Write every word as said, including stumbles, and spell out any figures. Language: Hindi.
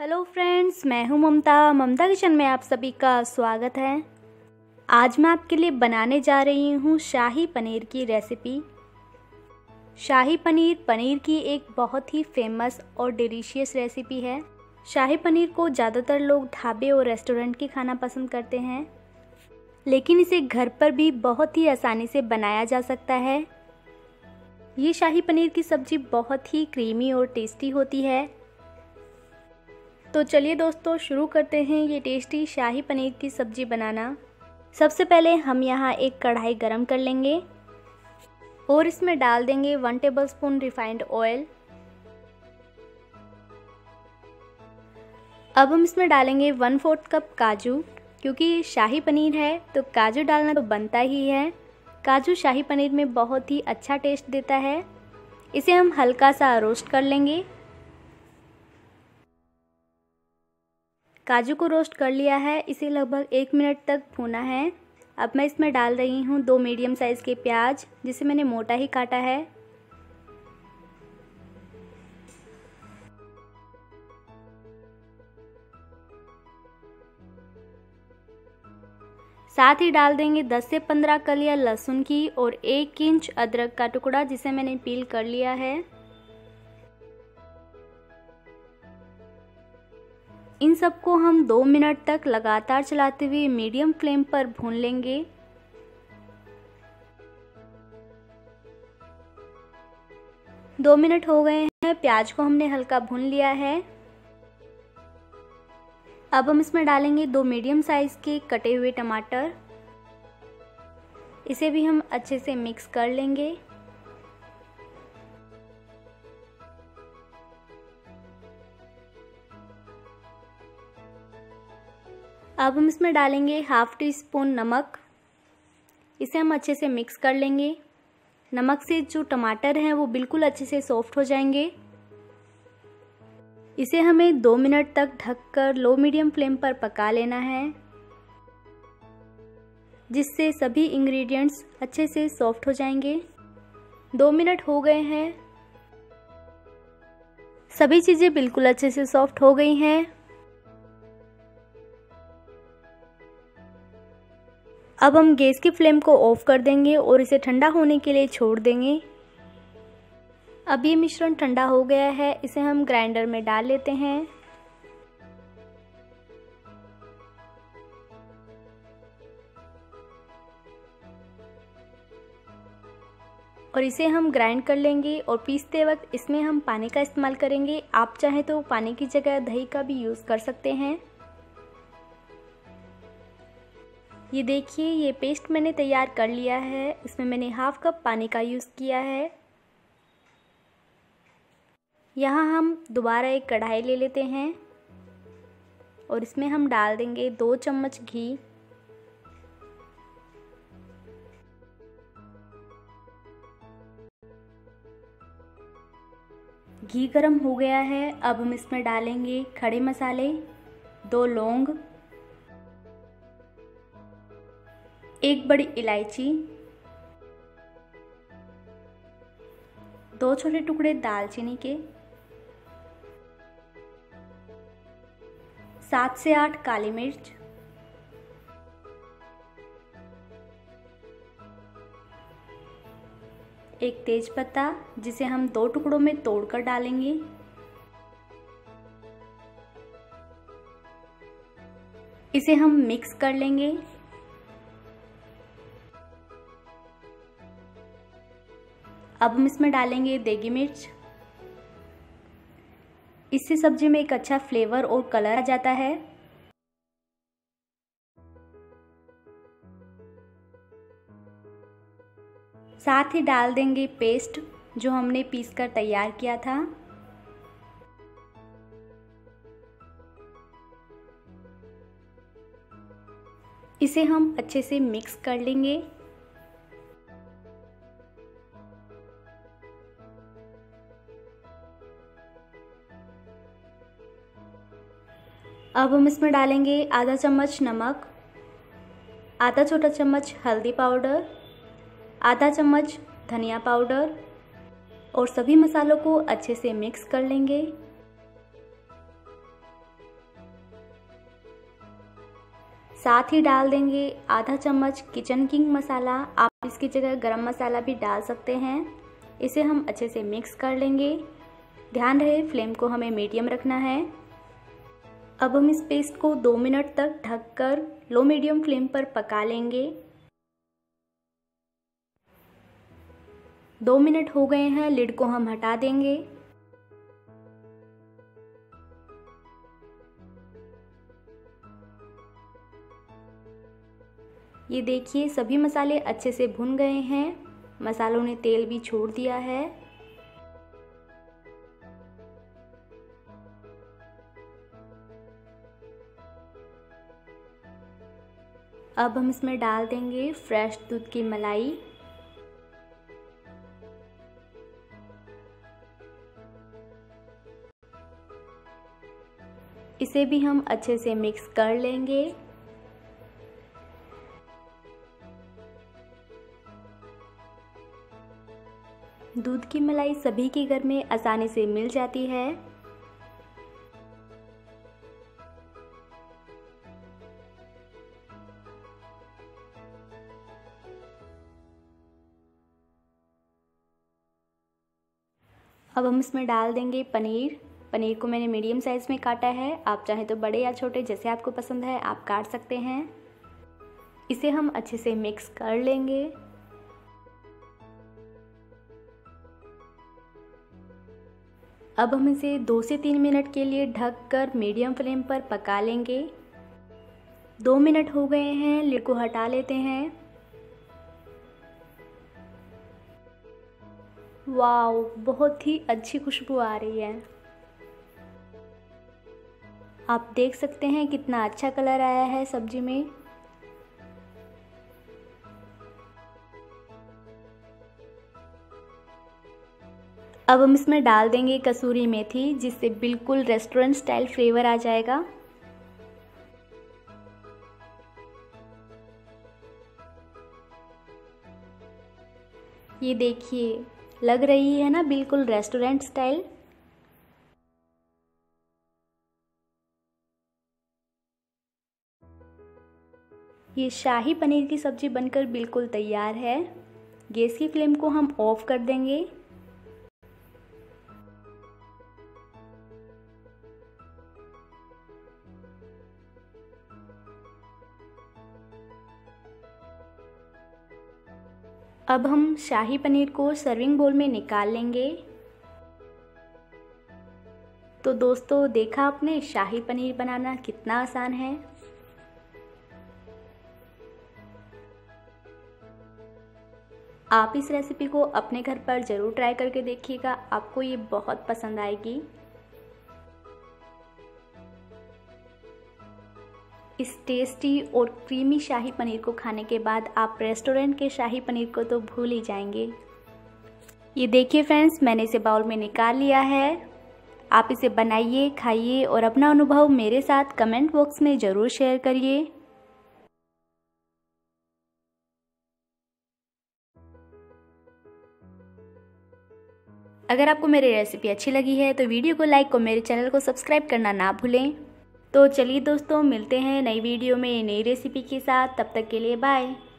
हेलो फ्रेंड्स, मैं हूं ममता। ममता किचन में आप सभी का स्वागत है। आज मैं आपके लिए बनाने जा रही हूं शाही पनीर की रेसिपी। शाही पनीर पनीर की एक बहुत ही फेमस और डिलीशियस रेसिपी है। शाही पनीर को ज़्यादातर लोग ढाबे और रेस्टोरेंट के खाना पसंद करते हैं, लेकिन इसे घर पर भी बहुत ही आसानी से बनाया जा सकता है। ये शाही पनीर की सब्ज़ी बहुत ही क्रीमी और टेस्टी होती है। तो चलिए दोस्तों, शुरू करते हैं ये टेस्टी शाही पनीर की सब्ज़ी बनाना। सबसे पहले हम यहाँ एक कढ़ाई गरम कर लेंगे और इसमें डाल देंगे वन टेबलस्पून रिफाइंड ऑयल। अब हम इसमें डालेंगे वन फोर्थ कप काजू, क्योंकि ये शाही पनीर है तो काजू डालना तो बनता ही है। काजू शाही पनीर में बहुत ही अच्छा टेस्ट देता है। इसे हम हल्का सा रोस्ट कर लेंगे। काजू को रोस्ट कर लिया है, इसे लगभग एक मिनट तक भूना है। अब मैं इसमें डाल रही हूँ दो मीडियम साइज़ के प्याज, जिसे मैंने मोटा ही काटा है। साथ ही डाल देंगे दस से पंद्रह कलियां लहसुन की और एक इंच अदरक का टुकड़ा, जिसे मैंने पील कर लिया है। इन सबको हम दो मिनट तक लगातार चलाते हुए मीडियम फ्लेम पर भून लेंगे। दो मिनट हो गए हैं, प्याज को हमने हल्का भून लिया है। अब हम इसमें डालेंगे दो मीडियम साइज के कटे हुए टमाटर। इसे भी हम अच्छे से मिक्स कर लेंगे। अब हम इसमें डालेंगे हाफ टी स्पून नमक। इसे हम अच्छे से मिक्स कर लेंगे। नमक से जो टमाटर हैं वो बिल्कुल अच्छे से सॉफ्ट हो जाएंगे। इसे हमें दो मिनट तक ढककर लो मीडियम फ्लेम पर पका लेना है, जिससे सभी इंग्रेडिएंट्स अच्छे से सॉफ्ट हो जाएंगे। दो मिनट हो गए हैं, सभी चीज़ें बिल्कुल अच्छे से सॉफ्ट हो गई हैं। अब हम गैस की फ्लेम को ऑफ कर देंगे और इसे ठंडा होने के लिए छोड़ देंगे। अब ये मिश्रण ठंडा हो गया है, इसे हम ग्राइंडर में डाल लेते हैं। और इसे हम ग्राइंड कर लेंगे और पीसते वक्त इसमें हम पानी का इस्तेमाल करेंगे। आप चाहें तो पानी की जगह दही का भी यूज़ कर सकते हैं। ये देखिए, ये पेस्ट मैंने तैयार कर लिया है। इसमें मैंने हाफ कप पानी का यूज़ किया है। यहाँ हम दोबारा एक कढ़ाई ले लेते हैं और इसमें हम डाल देंगे दो चम्मच घी। घी गरम हो गया है। अब हम इसमें डालेंगे खड़े मसाले, दो लौंग, एक बड़ी इलायची, दो छोटे टुकड़े दालचीनी के, सात से आठ काली मिर्च, एक तेजपत्ता, जिसे हम दो टुकड़ों में तोड़कर डालेंगे, इसे हम मिक्स कर लेंगे। अब हम इसमें डालेंगे देगी मिर्च। इससे सब्जी में एक अच्छा फ्लेवर और कलर आ जाता है। साथ ही डाल देंगे पेस्ट, जो हमने पीस कर तैयार किया था। इसे हम अच्छे से मिक्स कर लेंगे। अब हम इसमें डालेंगे आधा चम्मच नमक, आधा छोटा चम्मच हल्दी पाउडर, आधा चम्मच धनिया पाउडर और सभी मसालों को अच्छे से मिक्स कर लेंगे। साथ ही डाल देंगे आधा चम्मच किचन किंग मसाला। आप इसकी जगह गरम मसाला भी डाल सकते हैं। इसे हम अच्छे से मिक्स कर लेंगे। ध्यान रहे फ्लेम को हमें मीडियम रखना है। अब हम इस पेस्ट को दो मिनट तक ढककर लो मीडियम फ्लेम पर पका लेंगे। दो मिनट हो गए हैं, लिड को हम हटा देंगे। ये देखिए सभी मसाले अच्छे से भुन गए हैं। मसालों ने तेल भी छोड़ दिया है। अब हम इसमें डाल देंगे फ्रेश दूध की मलाई। इसे भी हम अच्छे से मिक्स कर लेंगे। दूध की मलाई सभी के घर में आसानी से मिल जाती है। अब हम इसमें डाल देंगे पनीर। पनीर को मैंने मीडियम साइज़ में काटा है। आप चाहे तो बड़े या छोटे जैसे आपको पसंद है आप काट सकते हैं। इसे हम अच्छे से मिक्स कर लेंगे। अब हम इसे दो से तीन मिनट के लिए ढककर मीडियम फ्लेम पर पका लेंगे। दो मिनट हो गए हैं, लिड को हटा लेते हैं। वाओ, बहुत ही अच्छी खुशबू आ रही है। आप देख सकते हैं कितना अच्छा कलर आया है सब्जी में। अब हम इसमें डाल देंगे कसूरी मेथी, जिससे बिल्कुल रेस्टोरेंट स्टाइल फ्लेवर आ जाएगा। ये देखिए लग रही है ना बिल्कुल रेस्टोरेंट स्टाइल। ये शाही पनीर की सब्जी बनकर बिल्कुल तैयार है। गैस की फ्लेम को हम ऑफ कर देंगे। अब हम शाही पनीर को सर्विंग बाउल में निकाल लेंगे। तो दोस्तों देखा आपने शाही पनीर बनाना कितना आसान है। आप इस रेसिपी को अपने घर पर ज़रूर ट्राई करके देखिएगा, आपको ये बहुत पसंद आएगी। इस टेस्टी और क्रीमी शाही पनीर को खाने के बाद आप रेस्टोरेंट के शाही पनीर को तो भूल ही जाएंगे। ये देखिए फ्रेंड्स, मैंने इसे बाउल में निकाल लिया है। आप इसे बनाइए, खाइए और अपना अनुभव मेरे साथ कमेंट बॉक्स में ज़रूर शेयर करिए। अगर आपको मेरी रेसिपी अच्छी लगी है तो वीडियो को लाइक और मेरे चैनल को सब्सक्राइब करना ना भूलें। तो चलिए दोस्तों, मिलते हैं नई वीडियो में नई रेसिपी के साथ। तब तक के लिए बाय।